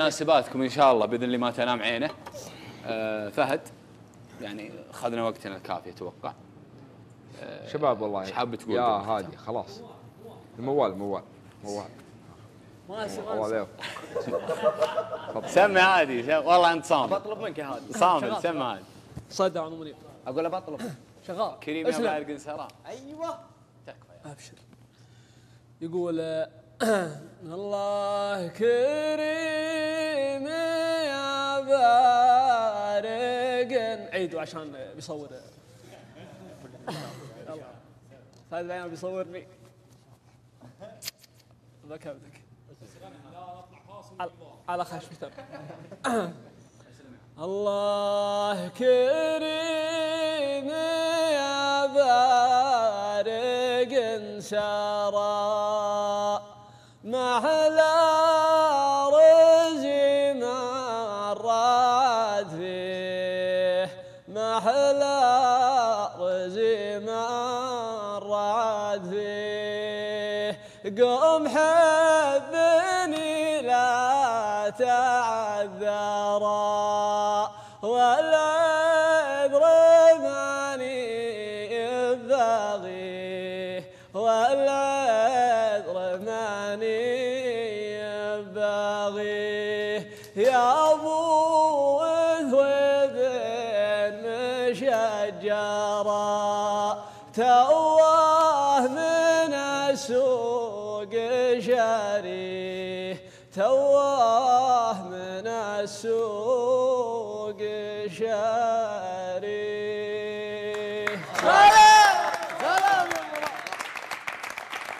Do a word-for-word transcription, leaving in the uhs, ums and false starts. مناسباتكم ان شاء الله باذن اللي ما تنام عينه. آه فهد يعني اخذنا وقتنا الكافي اتوقع. آه شباب والله ايش حاب تقول؟ يا هادي خلاص الموال موال موال موال سمع عادي والله انت صامد. بطلب منك يا هادي صامد سمع عادي. صدى عمو منير اقول له بطلب شغال كريم يا مالك انسرام. ايوه تكفى ابشر. يقول الله كريم يا بارق. عيدوا عشان بيصور فهد العيال بيصورني ذكى ذكى على خشمتك. الله كريم يا بارق شرى محلى رجي مرات فيه محلى رجي مرات فيه قم حبني لا تعذرا ولا اضربني البغي ولا يا ابو ذهب مشجرة تواه من السوق شري تواه من السوق شري.